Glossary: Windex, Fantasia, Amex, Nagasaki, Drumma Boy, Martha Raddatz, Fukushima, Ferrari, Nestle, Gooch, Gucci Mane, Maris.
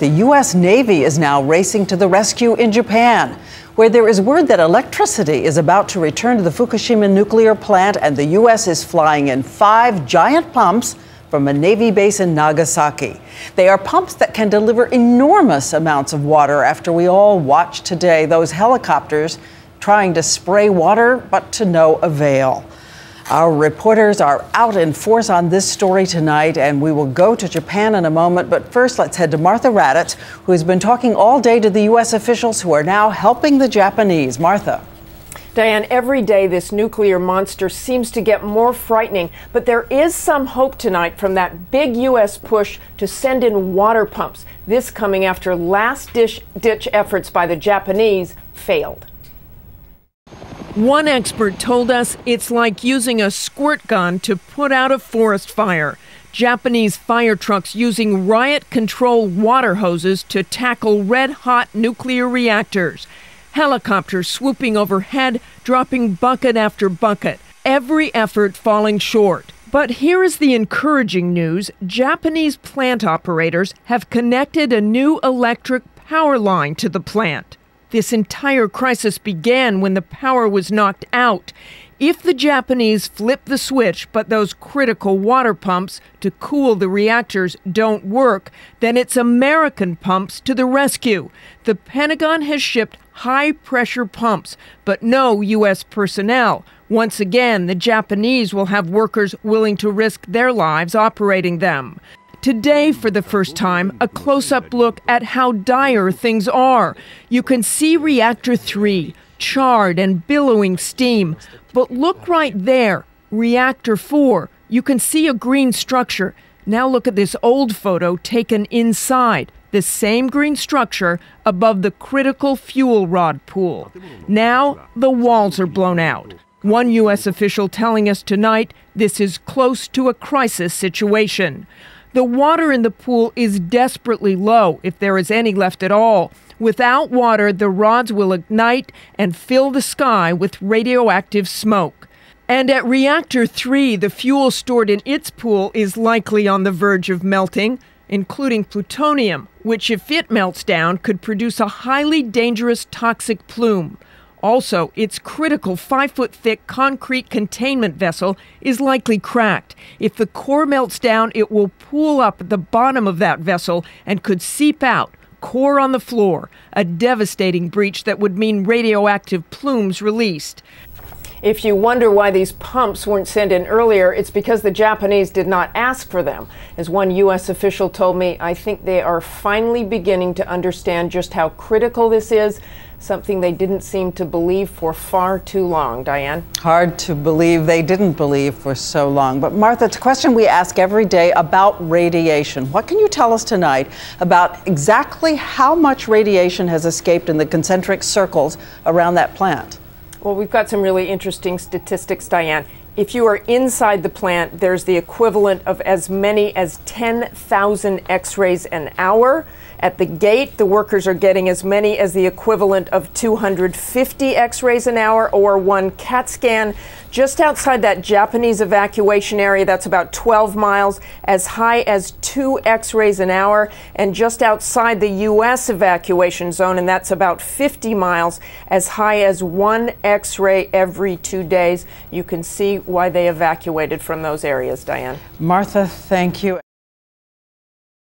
The U.S. Navy is now racing to the rescue in Japan, where there is word that electricity is about to return to the Fukushima nuclear plant, and the U.S. is flying in 5 giant pumps from a Navy base in Nagasaki. They are pumps that can deliver enormous amounts of water after we all watched today those helicopters trying to spray water, but to no avail. Our reporters are out in force on this story tonight, and we will go to Japan in a moment. But first, let's head to Martha Raddatz, who has been talking all day to the U.S. officials who are now helping the Japanese. Martha. Diane, every day this nuclear monster seems to get more frightening, but there is some hope tonight from that big U.S. push to send in water pumps. This coming after last-ditch efforts by the Japanese failed. One expert told us it's like using a squirt gun to put out a forest fire. Japanese fire trucks using riot control water hoses to tackle red-hot nuclear reactors. Helicopters swooping overhead, dropping bucket after bucket. Every effort falling short. But here is the encouraging news. Japanese plant operators have connected a new electric power line to the plant. This entire crisis began when the power was knocked out. If the Japanese flip the switch, but those critical water pumps to cool the reactors don't work, then it's American pumps to the rescue. The Pentagon has shipped high-pressure pumps, but no U.S. personnel. Once again, the Japanese will have workers willing to risk their lives operating them. Today, for the first time, a close-up look at how dire things are. You can see Reactor 3, charred and billowing steam. But look right there, Reactor 4. You can see a green structure. Now look at this old photo taken inside. The same green structure above the critical fuel rod pool. Now the walls are blown out. One U.S. official telling us tonight this is close to a crisis situation. The water in the pool is desperately low, if there is any left at all. Without water, the rods will ignite and fill the sky with radioactive smoke. And at Reactor 3, the fuel stored in its pool is likely on the verge of melting, including plutonium, which, if it melts down, could produce a highly dangerous toxic plume. Also, its critical 5-foot-thick concrete containment vessel is likely cracked. If the core melts down, it will pool up at the bottom of that vessel and could seep out, core on the floor, a devastating breach that would mean radioactive plumes released. If you wonder why these pumps weren't sent in earlier, it's because the Japanese did not ask for them. As one U.S. official told me, I think they are finally beginning to understand just how critical this is, something they didn't seem to believe for far too long. Diane? Hard to believe they didn't believe for so long. But Martha, it's a question we ask every day about radiation. What can you tell us tonight about exactly how much radiation has escaped in the concentric circles around that plant? Well, we've got some really interesting statistics, Diane. If you are inside the plant, there's the equivalent of as many as 10,000 X-rays an hour. At the gate, the workers are getting as many as the equivalent of 250 X-rays an hour or 1 CAT scan. Just outside that Japanese evacuation area, that's about 12 miles, as high as 2 X-rays an hour. And just outside the U.S. evacuation zone, and that's about 50 miles, as high as 1 X-ray every 2 days. You can see why they evacuated from those areas, Diane. Martha, thank you.